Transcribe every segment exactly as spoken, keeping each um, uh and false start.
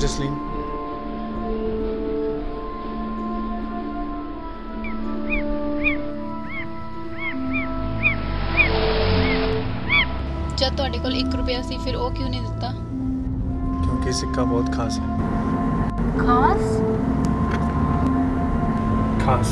and Jasleen. जब तुहाडे कोल एक रुपया सी फिर ओ क्यों नहीं दिता? क्योंकि सिक्का बहुत खास है। खास? खास।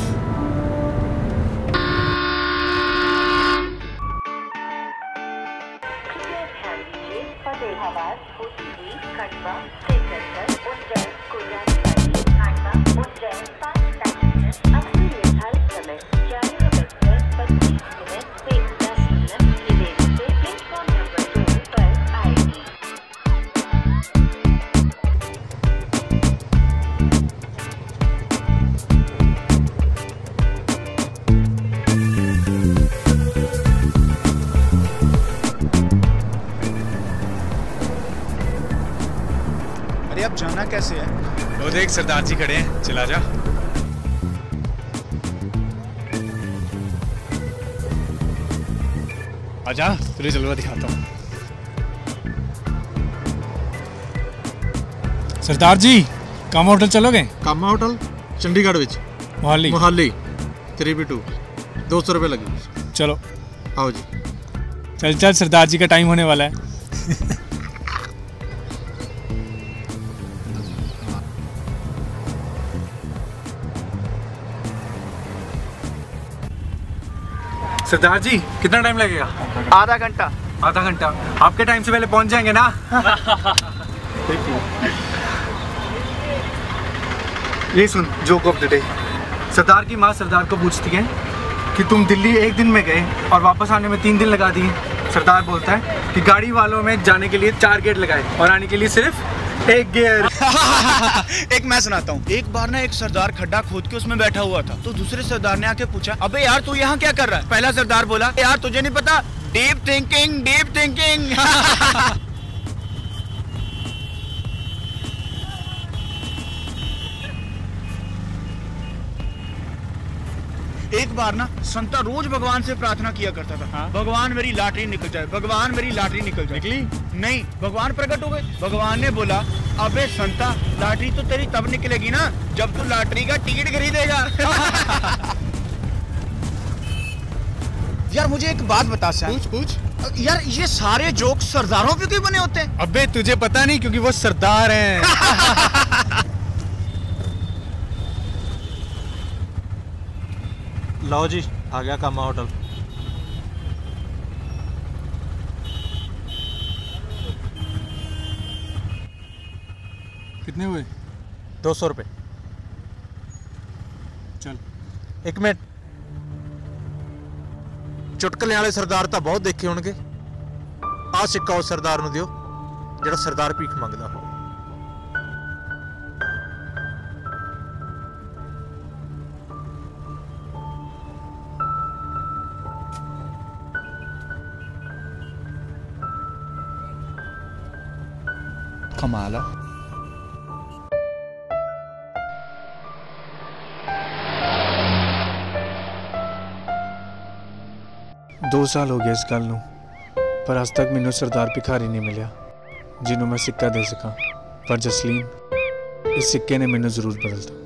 अब जाना कैसे है? वो देख सरदार जी खड़े हैं, चला जा। आजा, तुझे जलवा दिखाता हूँ। सरदार जी, कामा होटल चलोगे? कामा होटल चंडीगढ़ विच, Mohali Mohali three B two, दो सौ रुपये लगे। चलो आओ जी। चल चल, सरदार जी का टाइम होने वाला है। सरदार जी, कितना टाइम लगेगा? आधा घंटा। आधा घंटा आपके टाइम से पहले पहुंच जाएंगे ना? ये सुन, जोक ऑफ द डे। सरदार की माँ सरदार को पूछती है कि तुम दिल्ली एक दिन में गए और वापस आने में तीन दिन लगा दिए। सरदार बोलता है कि गाड़ी वालों में जाने के लिए चार गेट लगाए और आने के लिए सिर्फ एक गेट। एक मैं सुनाता हूँ। एक बार ना एक सरदार खड्डा खोद के उसमें बैठा हुआ था, तो दूसरे सरदार ने आके पूछा, अबे यार तू यहाँ क्या कर रहा है? पहला सरदार बोला, यार तुझे नहीं पता, डीप थिंकिंग डीप थिंकिंग। एक बार ना संता रोज भगवान से प्रार्थना किया करता था, हा? भगवान मेरी लाटरी निकल जाए, भगवान मेरी लाटरी निकल जाए। निकली नहीं, भगवान प्रकट हो गए। भगवान ने बोला, अबे संता, लाटरी तो तेरी तब निकलेगी ना जब तू लाटरी का टिकट खरीदेगा। यार मुझे एक बात बता सर। पूछ पूछ। यार ये सारे जोक सरदारों पे क्यों बने होते हैं? अबे तुझे पता नहीं, क्योंकि वो सरदार हैं। लाओ जी, आ गया कामा होटल। कितने हुए? दो सौ रुपये। चल एक मिनट, चुटकले वाले सरदार तो बहुत देखे होंगे। आ सिक्का उस सरदार नूं दिओ जिहड़ा सरदार भीख मंगदा हो। कमाल है। दो साल हो गए इस गल नूं, पर आज तक मैनूं सरदार भिखारी नहीं मिलिया जिन्हों मैं सिक्का दे सका। पर जसलीन, इस सिक्के ने मैनूं जरूर बदलता।